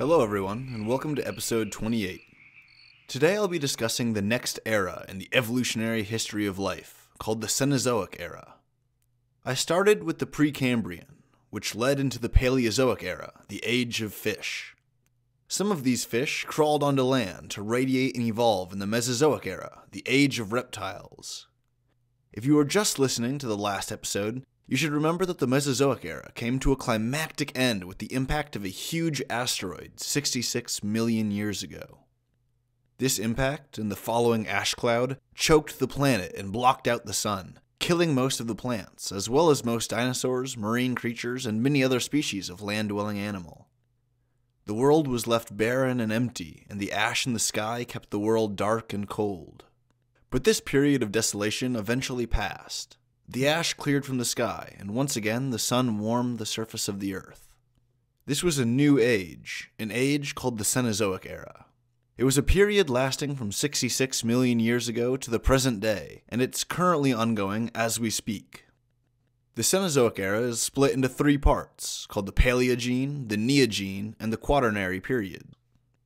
Hello everyone, and welcome to episode 28. Today I'll be discussing the next era in the evolutionary history of life, called the Cenozoic Era. I started with the Precambrian, which led into the Paleozoic Era, the Age of Fish. Some of these fish crawled onto land to radiate and evolve in the Mesozoic Era, the Age of Reptiles. If you were just listening to the last episode, you should remember that the Mesozoic Era came to a climactic end with the impact of a huge asteroid 66 million years ago. This impact, and the following ash cloud, choked the planet and blocked out the sun, killing most of the plants, as well as most dinosaurs, marine creatures, and many other species of land-dwelling animal. The world was left barren and empty, and the ash in the sky kept the world dark and cold. But this period of desolation eventually passed. The ash cleared from the sky, and once again the sun warmed the surface of the earth. This was a new age, an age called the Cenozoic Era. It was a period lasting from 66 million years ago to the present day, and it's currently ongoing as we speak. The Cenozoic Era is split into three parts, called the Paleogene, the Neogene, and the Quaternary Period.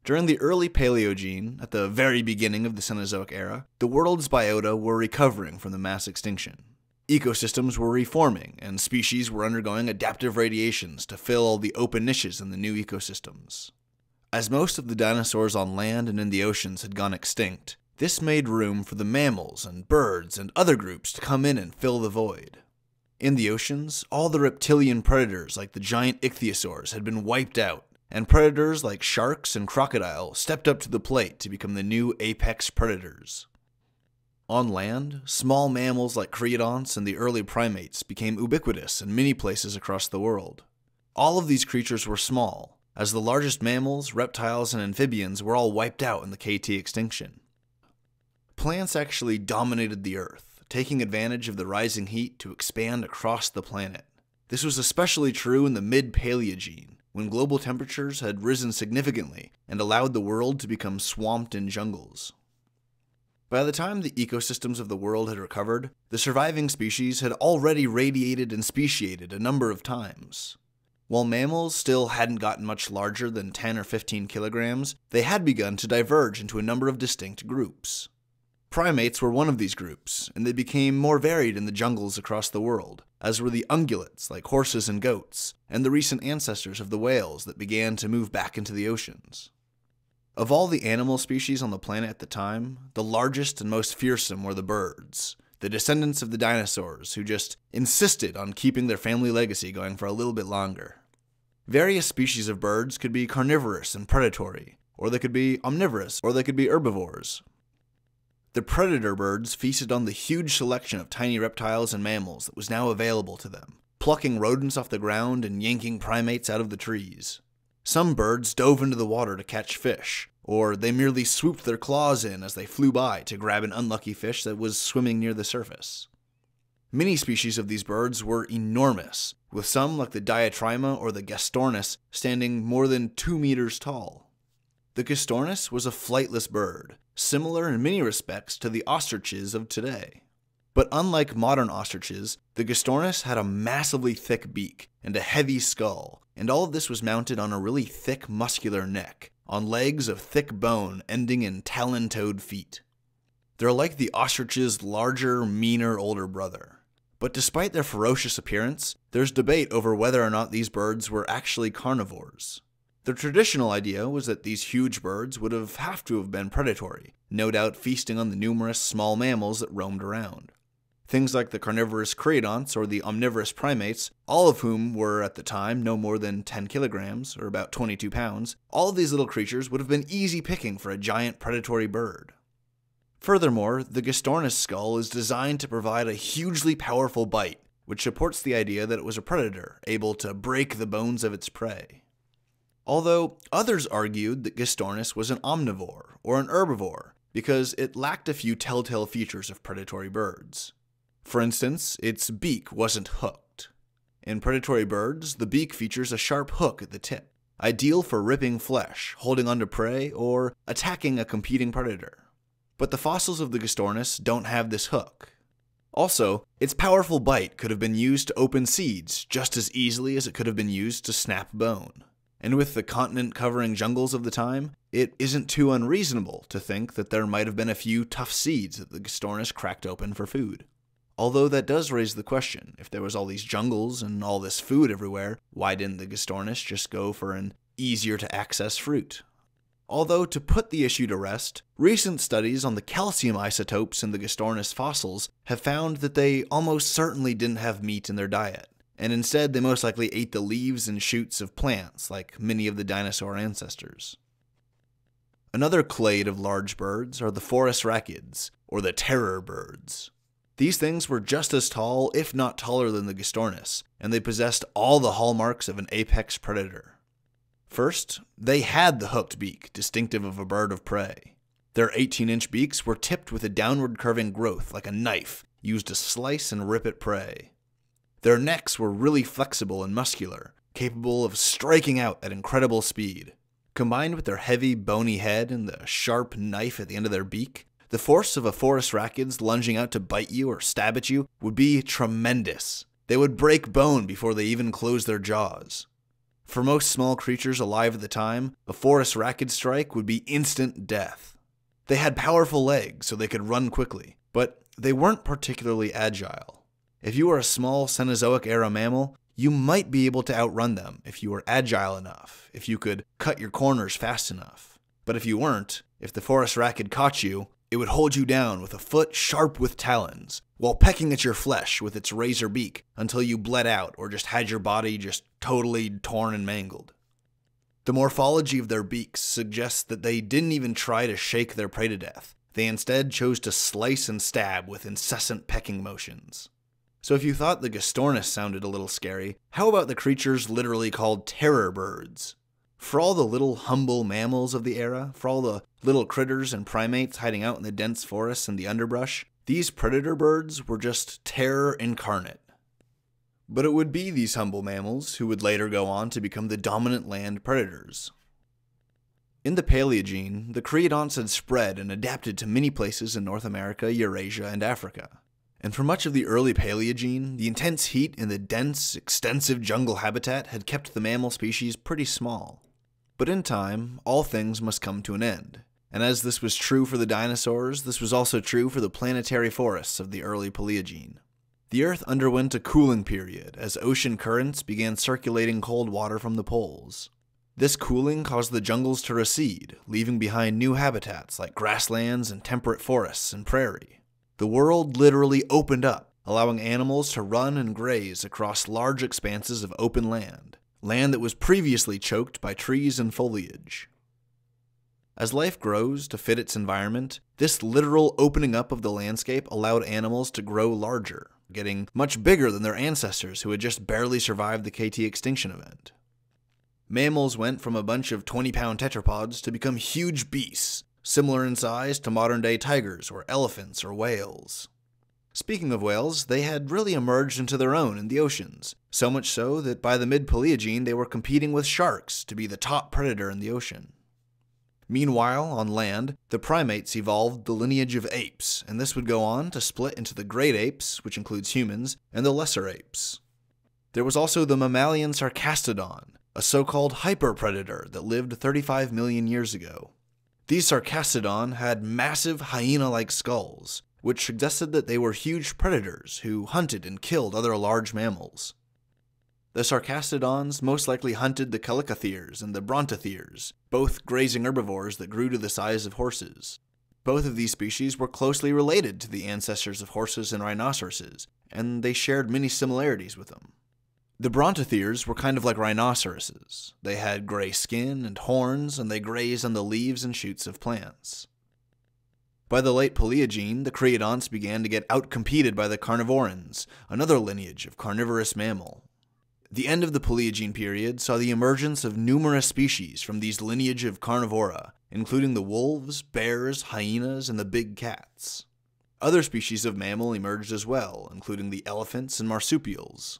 During the early Paleogene, at the very beginning of the Cenozoic Era, the world's biota were recovering from the mass extinction. Ecosystems were reforming, and species were undergoing adaptive radiations to fill the open niches in the new ecosystems. As most of the dinosaurs on land and in the oceans had gone extinct, this made room for the mammals and birds and other groups to come in and fill the void. In the oceans, all the reptilian predators like the giant ichthyosaurs had been wiped out, and predators like sharks and crocodiles stepped up to the plate to become the new apex predators. On land, small mammals like creodonts and the early primates became ubiquitous in many places across the world. All of these creatures were small, as the largest mammals, reptiles, and amphibians were all wiped out in the KT extinction. Plants actually dominated the earth, taking advantage of the rising heat to expand across the planet. This was especially true in the mid-Paleogene, when global temperatures had risen significantly and allowed the world to become swamped in jungles. By the time the ecosystems of the world had recovered, the surviving species had already radiated and speciated a number of times. While mammals still hadn't gotten much larger than 10 or 15 kilograms, they had begun to diverge into a number of distinct groups. Primates were one of these groups, and they became more varied in the jungles across the world, as were the ungulates like horses and goats, and the recent ancestors of the whales that began to move back into the oceans. Of all the animal species on the planet at the time, the largest and most fearsome were the birds, the descendants of the dinosaurs who just insisted on keeping their family legacy going for a little bit longer. Various species of birds could be carnivorous and predatory, or they could be omnivorous, or they could be herbivores. The predator birds feasted on the huge selection of tiny reptiles and mammals that was now available to them, plucking rodents off the ground and yanking primates out of the trees. Some birds dove into the water to catch fish, or they merely swooped their claws in as they flew by to grab an unlucky fish that was swimming near the surface. Many species of these birds were enormous, with some like the Diatryma or the Gastornis standing more than 2 meters tall. The Gastornis was a flightless bird, similar in many respects to the ostriches of today. But unlike modern ostriches, the Gastornis had a massively thick beak and a heavy skull, and all of this was mounted on a really thick muscular neck, on legs of thick bone ending in talon-toed feet. They're like the ostrich's larger, meaner older brother. But despite their ferocious appearance, there's debate over whether or not these birds were actually carnivores. The traditional idea was that these huge birds would have to have been predatory, no doubt feasting on the numerous small mammals that roamed around. Things like the carnivorous creodonts or the omnivorous primates, all of whom were at the time no more than 10 kilograms, or about 22 pounds, all of these little creatures would have been easy picking for a giant predatory bird. Furthermore, the Gastornis skull is designed to provide a hugely powerful bite, which supports the idea that it was a predator, able to break the bones of its prey. Although, others argued that Gastornis was an omnivore, or an herbivore, because it lacked a few telltale features of predatory birds. For instance, its beak wasn't hooked. In predatory birds, the beak features a sharp hook at the tip, ideal for ripping flesh, holding onto prey, or attacking a competing predator. But the fossils of the Gastornis don't have this hook. Also, its powerful bite could have been used to open seeds just as easily as it could have been used to snap bone. and with the continent-covering jungles of the time, it isn't too unreasonable to think that there might have been a few tough seeds that the Gastornis cracked open for food. Although that does raise the question, if there was all these jungles and all this food everywhere, why didn't the Gastornis just go for an easier-to-access fruit? Although, to put the issue to rest, recent studies on the calcium isotopes in the Gastornis fossils have found that they almost certainly didn't have meat in their diet, and instead they most likely ate the leaves and shoots of plants, like many of the dinosaur ancestors. Another clade of large birds are the Phorusrhacids, or the terror birds. These things were just as tall, if not taller, than the Gastornis, and they possessed all the hallmarks of an apex predator. First, they had the hooked beak, distinctive of a bird of prey. Their 18-inch beaks were tipped with a downward curving growth like a knife used to slice and rip at prey. Their necks were really flexible and muscular, capable of striking out at incredible speed. Combined with their heavy, bony head and the sharp knife at the end of their beak, the force of a Phorusrhacids lunging out to bite you or stab at you would be tremendous. They would break bone before they even closed their jaws. For most small creatures alive at the time, a Phorusrhacid strike would be instant death. They had powerful legs, so they could run quickly, but they weren't particularly agile. If you were a small Cenozoic era mammal, you might be able to outrun them if you were agile enough, if you could cut your corners fast enough. But if you weren't, if the Phorusrhacid caught you, it would hold you down with a foot sharp with talons, while pecking at your flesh with its razor beak until you bled out or just had your body just totally torn and mangled. The morphology of their beaks suggests that they didn't even try to shake their prey to death. They instead chose to slice and stab with incessant pecking motions. So if you thought the Gastornis sounded a little scary, how about the creatures literally called terror birds? For all the little humble mammals of the era, for all the little critters and primates hiding out in the dense forests and the underbrush, these predator birds were just terror incarnate. But it would be these humble mammals who would later go on to become the dominant land predators. In the Paleogene, the creodonts had spread and adapted to many places in North America, Eurasia, and Africa. And for much of the early Paleogene, the intense heat in the dense, extensive jungle habitat had kept the mammal species pretty small. But in time, all things must come to an end, and as this was true for the dinosaurs, this was also true for the planetary forests of the early Paleogene. The Earth underwent a cooling period as ocean currents began circulating cold water from the poles. This cooling caused the jungles to recede, leaving behind new habitats like grasslands and temperate forests and prairie. The world literally opened up, allowing animals to run and graze across large expanses of open land. Land that was previously choked by trees and foliage. As life grows to fit its environment, this literal opening up of the landscape allowed animals to grow larger, getting much bigger than their ancestors who had just barely survived the KT extinction event. Mammals went from a bunch of 20-pound tetrapods to become huge beasts, similar in size to modern-day tigers or elephants or whales. Speaking of whales, they had really emerged into their own in the oceans, so much so that by the mid-Paleogene they were competing with sharks to be the top predator in the ocean. Meanwhile, on land, the primates evolved the lineage of apes, and this would go on to split into the great apes, which includes humans, and the lesser apes. There was also the mammalian Sarcastodon, a so-called hyperpredator that lived 35 million years ago. These Sarcastodon had massive hyena-like skulls, which suggested that they were huge predators who hunted and killed other large mammals. The Sarcastodons most likely hunted the Calicotheres and the Brontotheres, both grazing herbivores that grew to the size of horses. Both of these species were closely related to the ancestors of horses and rhinoceroses, and they shared many similarities with them. The Brontotheres were kind of like rhinoceroses. They had gray skin and horns, and they grazed on the leaves and shoots of plants. By the late Paleogene, the creodonts began to get outcompeted by the carnivorans, another lineage of carnivorous mammal. The end of the Paleogene period saw the emergence of numerous species from these lineage of carnivora, including the wolves, bears, hyenas, and the big cats. Other species of mammal emerged as well, including the elephants and marsupials.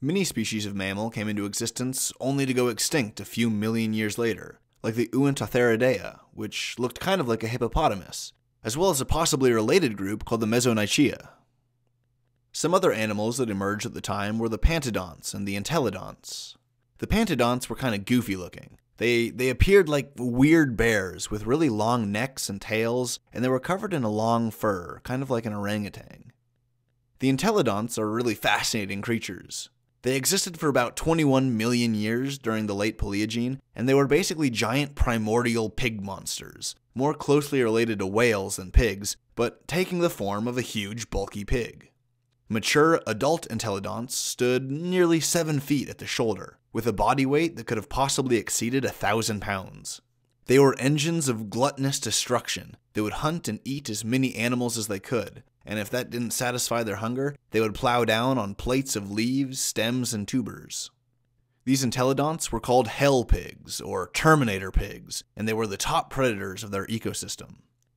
Many species of mammal came into existence only to go extinct a few million years later, like the Uintatheriidae, which looked kind of like a hippopotamus, as well as a possibly related group called the Mesonychia. Some other animals that emerged at the time were the pantodonts and the entelodonts. The pantodonts were kind of goofy looking. They appeared like weird bears with really long necks and tails, and they were covered in a long fur, kind of like an orangutan. The entelodonts are really fascinating creatures. They existed for about 21 million years during the late Paleogene, and they were basically giant primordial pig monsters, more closely related to whales than pigs, but taking the form of a huge, bulky pig. Mature adult entelodonts stood nearly 7 feet at the shoulder, with a body weight that could have possibly exceeded 1,000 pounds. They were engines of gluttonous destruction. They would hunt and eat as many animals as they could, and if that didn't satisfy their hunger, they would plow down on plates of leaves, stems, and tubers. These entelodonts were called hell pigs, or terminator pigs, and they were the top predators of their ecosystem.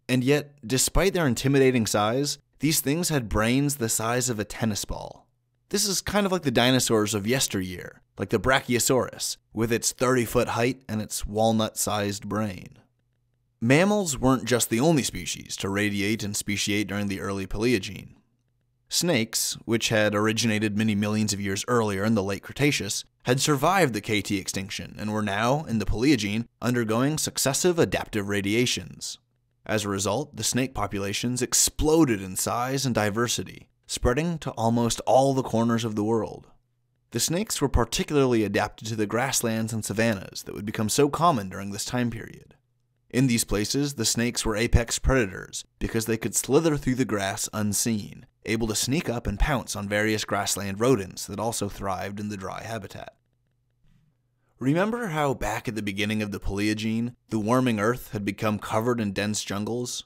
And yet, despite their intimidating size, these things had brains the size of a tennis ball. This is kind of like the dinosaurs of yesteryear, like the Brachiosaurus, with its 30-foot height and its walnut-sized brain. Mammals weren't just the only species to radiate and speciate during the early Paleogene. Snakes, which had originated many millions of years earlier in the late Cretaceous, had survived the KT extinction and were now, in the Paleogene, undergoing successive adaptive radiations. As a result, the snake populations exploded in size and diversity, spreading to almost all the corners of the world. The snakes were particularly adapted to the grasslands and savannas that would become so common during this time period. In these places, the snakes were apex predators because they could slither through the grass unseen, able to sneak up and pounce on various grassland rodents that also thrived in the dry habitat. Remember how back at the beginning of the Paleogene, the warming Earth had become covered in dense jungles?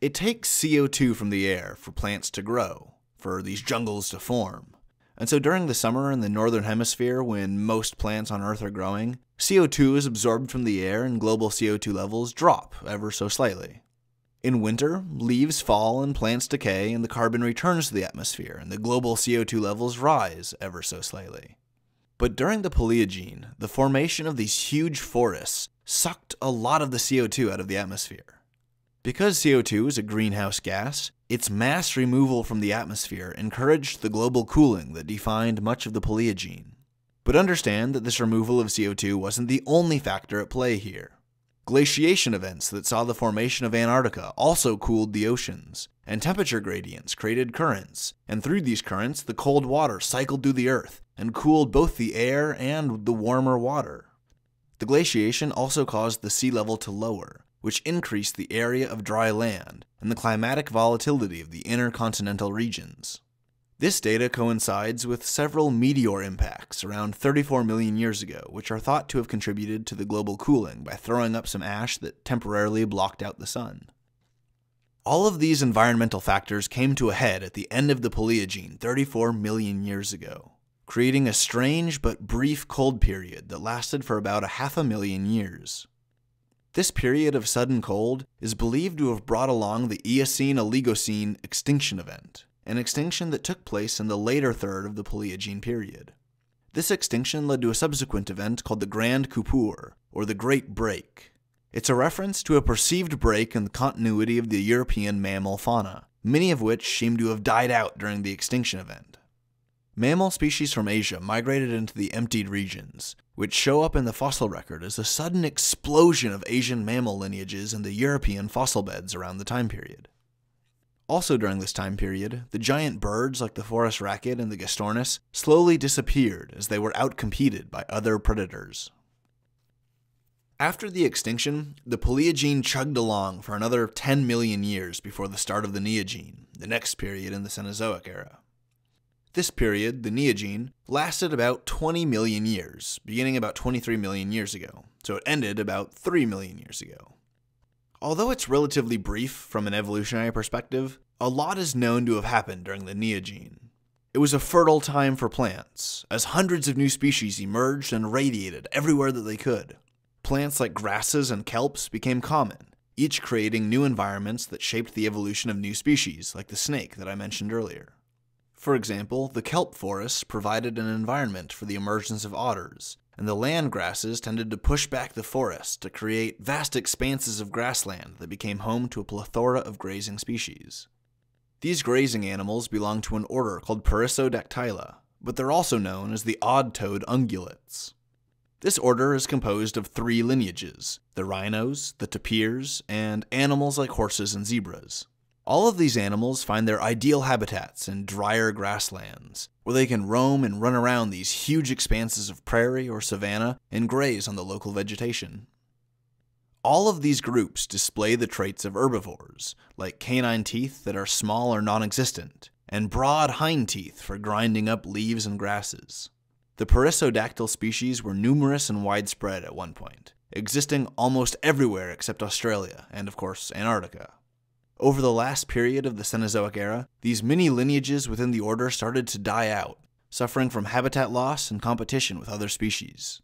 It takes CO2 from the air for plants to grow, for these jungles to form. And so during the summer in the northern hemisphere, when most plants on Earth are growing, CO2 is absorbed from the air and global CO2 levels drop ever so slightly. In winter, leaves fall and plants decay and the carbon returns to the atmosphere and the global CO2 levels rise ever so slightly. But during the Paleogene, the formation of these huge forests sucked a lot of the CO2 out of the atmosphere. Because CO2 is a greenhouse gas, its mass removal from the atmosphere encouraged the global cooling that defined much of the Paleogene. But understand that this removal of CO2 wasn't the only factor at play here. Glaciation events that saw the formation of Antarctica also cooled the oceans, and temperature gradients created currents, and through these currents the cold water cycled through the Earth and cooled both the air and the warmer water. The glaciation also caused the sea level to lower, which increased the area of dry land and the climatic volatility of the intercontinental regions. This data coincides with several meteor impacts around 34 million years ago, which are thought to have contributed to the global cooling by throwing up some ash that temporarily blocked out the sun. All of these environmental factors came to a head at the end of the Paleogene 34 million years ago, creating a strange but brief cold period that lasted for about 500,000 years. This period of sudden cold is believed to have brought along the Eocene-Oligocene extinction event, an extinction that took place in the later third of the Paleogene period. This extinction led to a subsequent event called the Grand Coupure, or the Great Break. It's a reference to a perceived break in the continuity of the European mammal fauna, many of which seem to have died out during the extinction event. Mammal species from Asia migrated into the emptied regions, which show up in the fossil record as a sudden explosion of Asian mammal lineages in the European fossil beds around the time period. Also during this time period, the giant birds like the Phorusrhacid and the Gastornis slowly disappeared as they were outcompeted by other predators. After the extinction, the Paleogene chugged along for another 10 million years before the start of the Neogene, the next period in the Cenozoic era. This period, the Neogene, lasted about 20 million years, beginning about 23 million years ago, so it ended about 3 million years ago. Although it's relatively brief from an evolutionary perspective, a lot is known to have happened during the Neogene. It was a fertile time for plants, as hundreds of new species emerged and radiated everywhere that they could. Plants like grasses and kelps became common, each creating new environments that shaped the evolution of new species, like the snake that I mentioned earlier. For example, the kelp forests provided an environment for the emergence of otters, and the land grasses tended to push back the forest to create vast expanses of grassland that became home to a plethora of grazing species. These grazing animals belong to an order called Perissodactyla, but they're also known as the odd-toed ungulates. This order is composed of three lineages: the rhinos, the tapirs, and animals like horses and zebras. All of these animals find their ideal habitats in drier grasslands, where they can roam and run around these huge expanses of prairie or savanna and graze on the local vegetation. All of these groups display the traits of herbivores, like canine teeth that are small or non-existent, and broad hind teeth for grinding up leaves and grasses. The perissodactyl species were numerous and widespread at one point, existing almost everywhere except Australia and, of course, Antarctica. Over the last period of the Cenozoic Era, these many lineages within the order started to die out, suffering from habitat loss and competition with other species.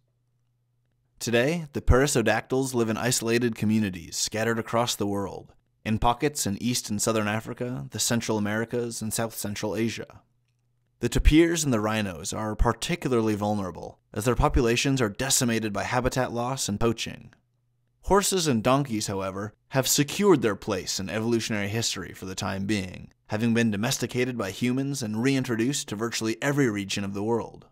Today, the perissodactyls live in isolated communities scattered across the world, in pockets in East and Southern Africa, the Central Americas, and South Central Asia. The tapirs and the rhinos are particularly vulnerable, as their populations are decimated by habitat loss and poaching. Horses and donkeys, however, have secured their place in evolutionary history for the time being, having been domesticated by humans and reintroduced to virtually every region of the world.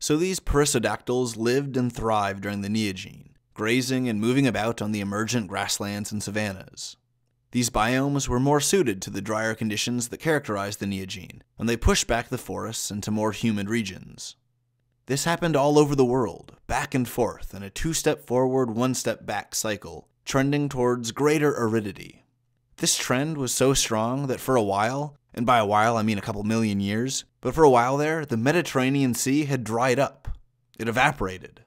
So these perissodactyls lived and thrived during the Neogene, grazing and moving about on the emergent grasslands and savannas. These biomes were more suited to the drier conditions that characterized the Neogene, and they pushed back the forests into more humid regions. This happened all over the world, back and forth in a two-step forward, one-step back cycle, trending towards greater aridity. This trend was so strong that for a while, and by a while I mean a couple million years, but for a while there, the Mediterranean Sea had dried up. It evaporated.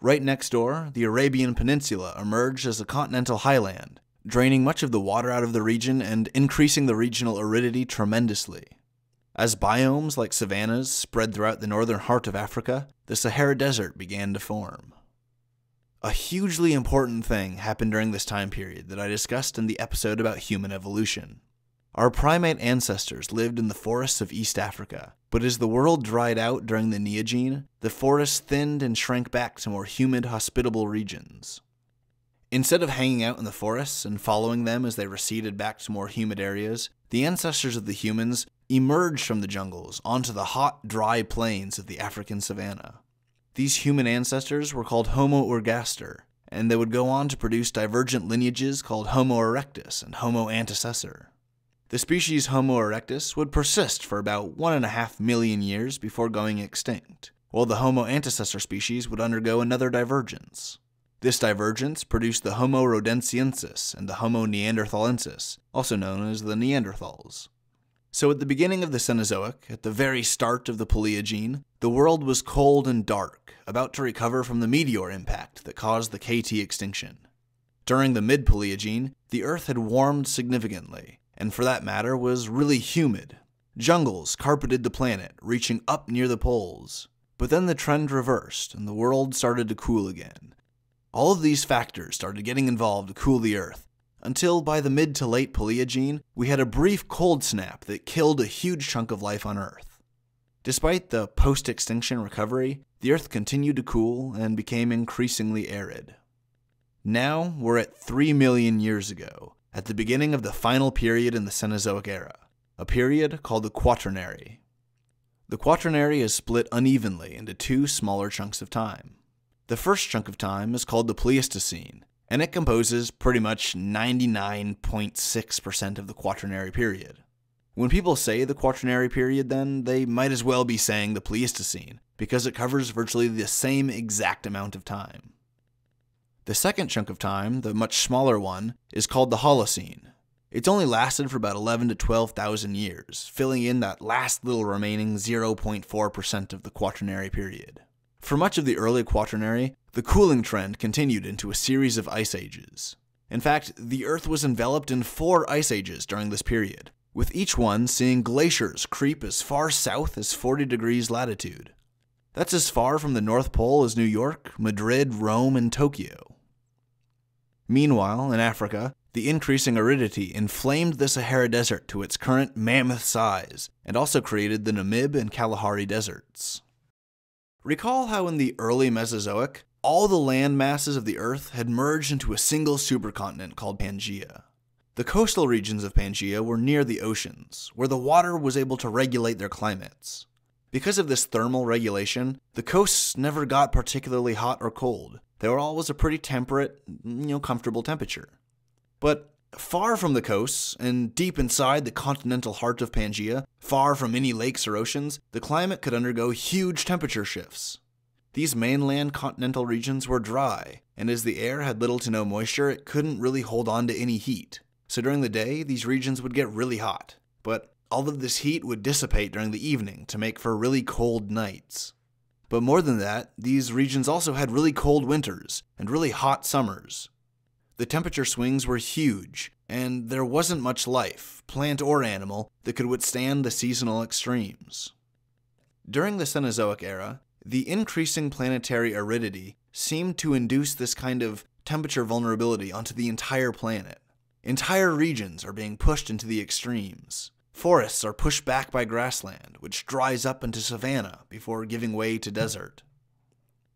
Right next door, the Arabian Peninsula emerged as a continental highland, draining much of the water out of the region and increasing the regional aridity tremendously. As biomes like savannas spread throughout the northern heart of Africa, the Sahara Desert began to form. A hugely important thing happened during this time period that I discussed in the episode about human evolution. Our primate ancestors lived in the forests of East Africa, but as the world dried out during the Neogene, the forests thinned and shrank back to more humid, hospitable regions. Instead of hanging out in the forests and following them as they receded back to more humid areas, the ancestors of the humans emerged from the jungles onto the hot, dry plains of the African savanna. These human ancestors were called Homo ergaster, and they would go on to produce divergent lineages called Homo erectus and Homo antecessor. The species Homo erectus would persist for about 1.5 million years before going extinct, while the Homo antecessor species would undergo another divergence. This divergence produced the Homo rhodesiensis and the Homo neanderthalensis, also known as the Neanderthals. So at the beginning of the Cenozoic, at the very start of the Paleogene, the world was cold and dark, about to recover from the meteor impact that caused the KT extinction. During the mid-Paleogene, the Earth had warmed significantly, and for that matter was really humid. Jungles carpeted the planet, reaching up near the poles. But then the trend reversed, and the world started to cool again. All of these factors started getting involved to cool the Earth, until by the mid to late Paleogene, we had a brief cold snap that killed a huge chunk of life on Earth. Despite the post-extinction recovery, the Earth continued to cool and became increasingly arid. Now we're at 3 million years ago, at the beginning of the final period in the Cenozoic Era, a period called the Quaternary. The Quaternary is split unevenly into two smaller chunks of time. The first chunk of time is called the Pleistocene, and it composes pretty much 99.6% of the Quaternary Period. When people say the Quaternary Period then, they might as well be saying the Pleistocene, because it covers virtually the same exact amount of time. The second chunk of time, the much smaller one, is called the Holocene. It's only lasted for about 11,000 to 12,000 years, filling in that last little remaining 0.4% of the Quaternary Period. For much of the early Quaternary, the cooling trend continued into a series of ice ages. In fact, the Earth was enveloped in 4 ice ages during this period, with each one seeing glaciers creep as far south as 40 degrees latitude. That's as far from the North Pole as New York, Madrid, Rome, and Tokyo. Meanwhile, in Africa, the increasing aridity inflamed the Sahara Desert to its current mammoth size, and also created the Namib and Kalahari deserts. Recall how in the early Mesozoic, all the land masses of the Earth had merged into a single supercontinent called Pangaea. The coastal regions of Pangaea were near the oceans, where the water was able to regulate their climates. Because of this thermal regulation, the coasts never got particularly hot or cold. They were always a pretty temperate, comfortable temperature. But far from the coasts, and deep inside the continental heart of Pangaea, far from any lakes or oceans, the climate could undergo huge temperature shifts. These mainland continental regions were dry, and as the air had little to no moisture, it couldn't really hold on to any heat. So during the day, these regions would get really hot, but all of this heat would dissipate during the evening to make for really cold nights. But more than that, these regions also had really cold winters and really hot summers. The temperature swings were huge, and there wasn't much life, plant or animal, that could withstand the seasonal extremes. During the Cenozoic Era, the increasing planetary aridity seemed to induce this kind of temperature vulnerability onto the entire planet. Entire regions are being pushed into the extremes. Forests are pushed back by grassland, which dries up into savanna before giving way to desert.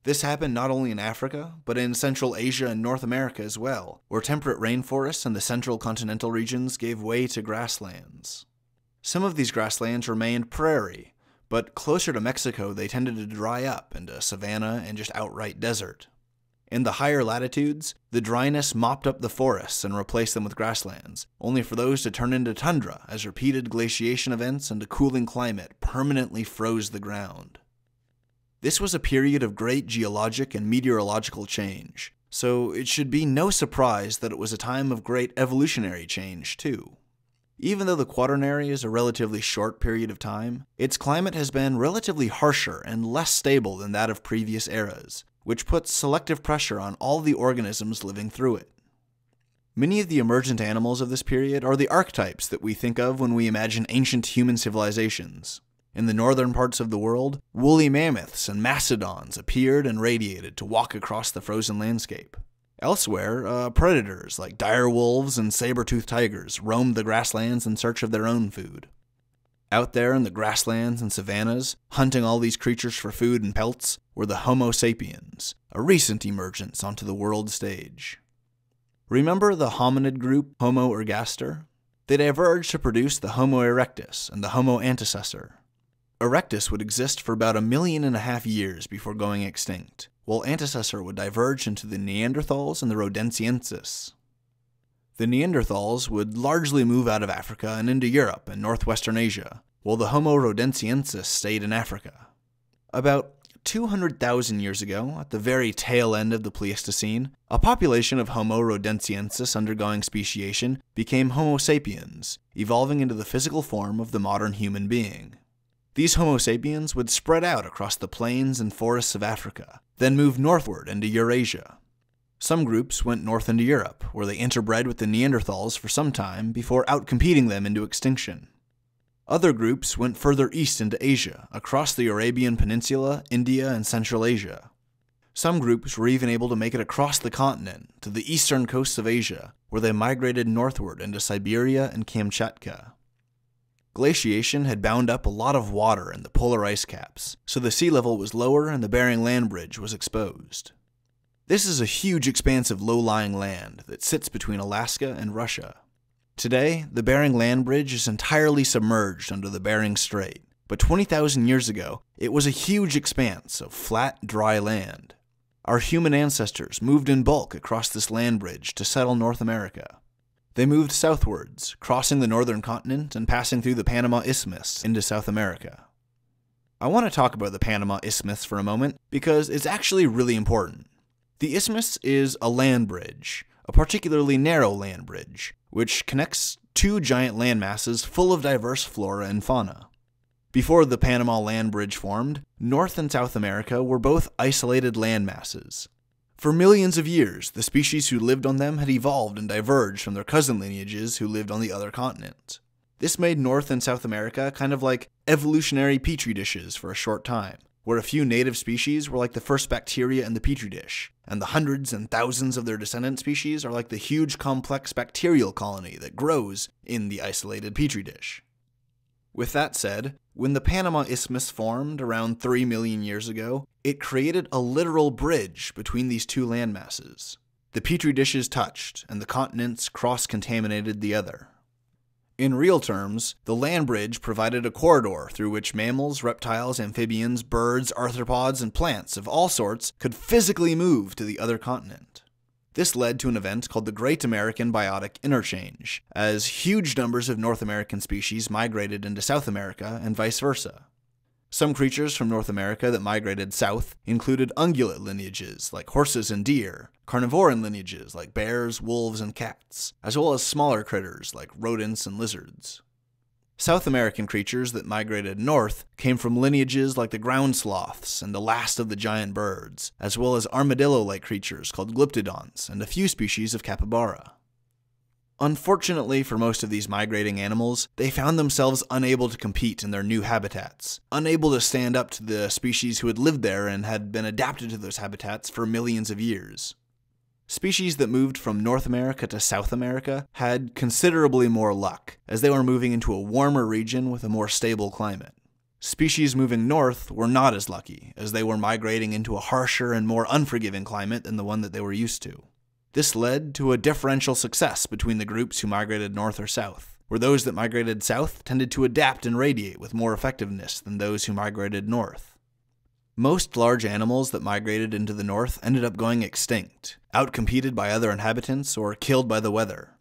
This happened not only in Africa, but in Central Asia and North America as well, where temperate rainforests and the central continental regions gave way to grasslands. Some of these grasslands remained prairie, but closer to Mexico they tended to dry up into savanna and just outright desert. In the higher latitudes, the dryness mopped up the forests and replaced them with grasslands, only for those to turn into tundra as repeated glaciation events and a cooling climate permanently froze the ground. This was a period of great geologic and meteorological change, so it should be no surprise that it was a time of great evolutionary change, too. Even though the Quaternary is a relatively short period of time, its climate has been relatively harsher and less stable than that of previous eras, which puts selective pressure on all the organisms living through it. Many of the emergent animals of this period are the archetypes that we think of when we imagine ancient human civilizations. In the northern parts of the world, woolly mammoths and mastodons appeared and radiated to walk across the frozen landscape. Elsewhere, predators like dire wolves and saber-toothed tigers roamed the grasslands in search of their own food. Out there in the grasslands and savannas, hunting all these creatures for food and pelts, were the Homo sapiens, a recent emergence onto the world stage. Remember the hominid group Homo ergaster? They diverged to produce the Homo erectus and the Homo antecessor. Erectus would exist for about 1.5 million years before going extinct, while Antecessor would diverge into the Neanderthals and the Rhodesiensis. The Neanderthals would largely move out of Africa and into Europe and northwestern Asia, while the Homo rhodesiensis stayed in Africa. About 200,000 years ago, at the very tail end of the Pleistocene, a population of Homo rhodesiensis undergoing speciation became Homo sapiens, evolving into the physical form of the modern human being. These Homo sapiens would spread out across the plains and forests of Africa, then move northward into Eurasia. Some groups went north into Europe, where they interbred with the Neanderthals for some time before outcompeting them into extinction. Other groups went further east into Asia, across the Arabian Peninsula, India, and Central Asia. Some groups were even able to make it across the continent, to the eastern coasts of Asia, where they migrated northward into Siberia and Kamchatka. Glaciation had bound up a lot of water in the polar ice caps, so the sea level was lower and the Bering Land Bridge was exposed. This is a huge expanse of low-lying land that sits between Alaska and Russia. Today, the Bering Land Bridge is entirely submerged under the Bering Strait, but 20,000 years ago, it was a huge expanse of flat, dry land. Our human ancestors moved in bulk across this land bridge to settle North America. They moved southwards, crossing the northern continent and passing through the Panama Isthmus into South America. I want to talk about the Panama Isthmus for a moment because it's actually really important. The isthmus is a land bridge, a particularly narrow land bridge, which connects two giant landmasses full of diverse flora and fauna. Before the Panama Land Bridge formed, North and South America were both isolated landmasses. For millions of years, the species who lived on them had evolved and diverged from their cousin lineages who lived on the other continent. This made North and South America kind of like evolutionary petri dishes for a short time, where a few native species were like the first bacteria in the petri dish, and the hundreds and thousands of their descendant species are like the huge complex bacterial colony that grows in the isolated petri dish. With that said, when the Panama Isthmus formed around 3 million years ago, it created a literal bridge between these two landmasses. The petri dishes touched, and the continents cross-contaminated the other. In real terms, the land bridge provided a corridor through which mammals, reptiles, amphibians, birds, arthropods, and plants of all sorts could physically move to the other continent. This led to an event called the Great American Biotic Interchange, as huge numbers of North American species migrated into South America and vice versa. Some creatures from North America that migrated south included ungulate lineages like horses and deer, carnivoran lineages like bears, wolves, and cats, as well as smaller critters like rodents and lizards. South American creatures that migrated north came from lineages like the ground sloths and the last of the giant birds, as well as armadillo-like creatures called glyptodonts and a few species of capybara. Unfortunately for most of these migrating animals, they found themselves unable to compete in their new habitats, unable to stand up to the species who had lived there and had been adapted to those habitats for millions of years. Species that moved from North America to South America had considerably more luck, as they were moving into a warmer region with a more stable climate. Species moving north were not as lucky, as they were migrating into a harsher and more unforgiving climate than the one that they were used to. This led to a differential success between the groups who migrated north or south, where those that migrated south tended to adapt and radiate with more effectiveness than those who migrated north. Most large animals that migrated into the north ended up going extinct, outcompeted by other inhabitants, or killed by the weather.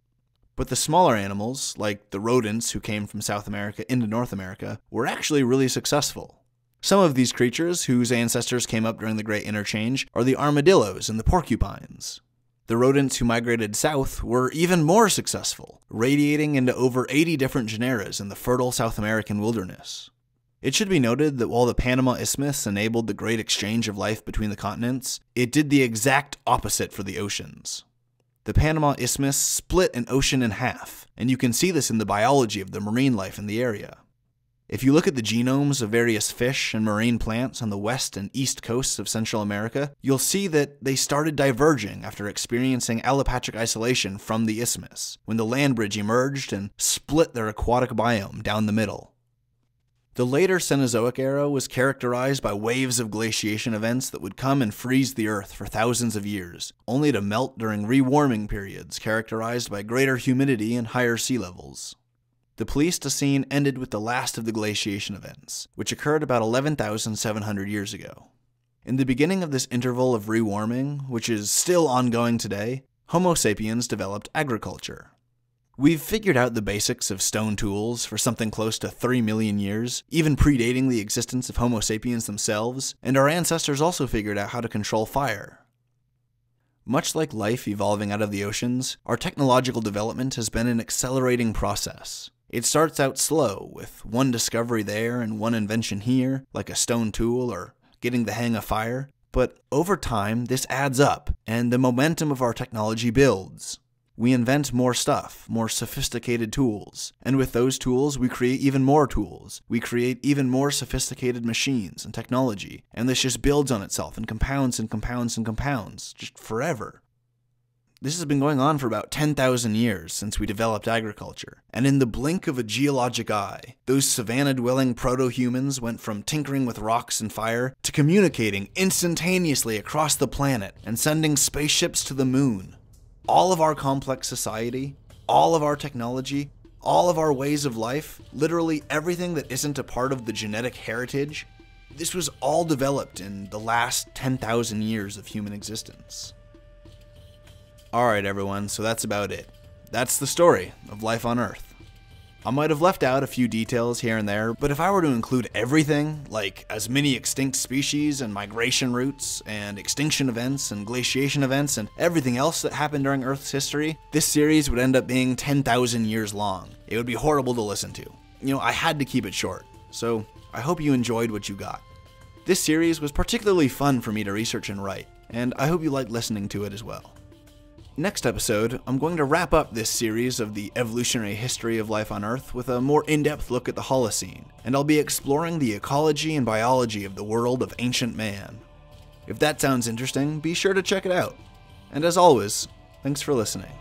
But the smaller animals, like the rodents who came from South America into North America, were actually really successful. Some of these creatures, whose ancestors came up during the Great Interchange, are the armadillos and the porcupines. The rodents who migrated south were even more successful, radiating into over 80 different genera in the fertile South American wilderness. It should be noted that while the Panama Isthmus enabled the great exchange of life between the continents, it did the exact opposite for the oceans. The Panama Isthmus split an ocean in half, and you can see this in the biology of the marine life in the area. If you look at the genomes of various fish and marine plants on the west and east coasts of Central America, you'll see that they started diverging after experiencing allopatric isolation from the isthmus, when the land bridge emerged and split their aquatic biome down the middle. The later Cenozoic Era was characterized by waves of glaciation events that would come and freeze the Earth for thousands of years, only to melt during rewarming periods characterized by greater humidity and higher sea levels. The Pleistocene ended with the last of the glaciation events, which occurred about 11,700 years ago. In the beginning of this interval of rewarming, which is still ongoing today, Homo sapiens developed agriculture. We've figured out the basics of stone tools for something close to 3 million years, even predating the existence of Homo sapiens themselves, and our ancestors also figured out how to control fire. Much like life evolving out of the oceans, our technological development has been an accelerating process. It starts out slow, with one discovery there and one invention here, like a stone tool or getting the hang of fire, but over time this adds up, and the momentum of our technology builds. We invent more stuff, more sophisticated tools, and with those tools we create even more tools, we create even more sophisticated machines and technology, and this just builds on itself and compounds and compounds and compounds, just forever. This has been going on for about 10,000 years since we developed agriculture, and in the blink of a geologic eye, those savanna-dwelling proto-humans went from tinkering with rocks and fire to communicating instantaneously across the planet and sending spaceships to the moon. All of our complex society, all of our technology, all of our ways of life, literally everything that isn't a part of the genetic heritage, this was all developed in the last 10,000 years of human existence. Alright everyone, so that's about it. That's the story of life on Earth. I might have left out a few details here and there, but if I were to include everything, like as many extinct species and migration routes and extinction events and glaciation events and everything else that happened during Earth's history, this series would end up being 10,000 years long. It would be horrible to listen to. You know, I had to keep it short, so I hope you enjoyed what you got. This series was particularly fun for me to research and write, and I hope you liked listening to it as well. Next episode, I'm going to wrap up this series of the evolutionary history of life on Earth with a more in-depth look at the Holocene, and I'll be exploring the ecology and biology of the world of ancient man. If that sounds interesting, be sure to check it out. And as always, thanks for listening.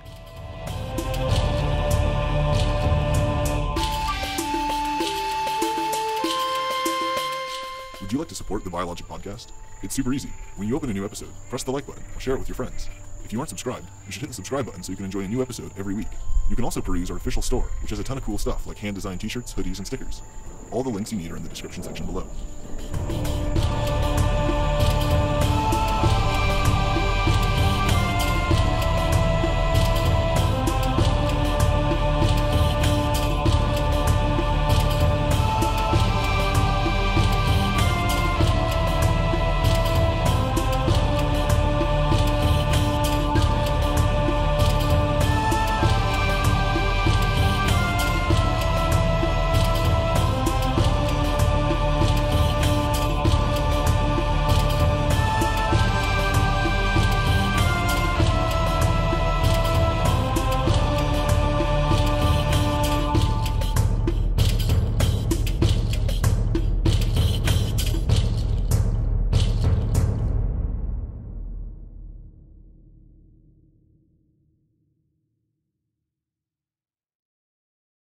Would you like to support the Biologic Podcast? It's super easy. When you open a new episode, press the like button or share it with your friends. If you aren't subscribed, you should hit the subscribe button so you can enjoy a new episode every week. You can also peruse our official store, which has a ton of cool stuff like hand-designed t-shirts, hoodies, and stickers. All the links you need are in the description section below.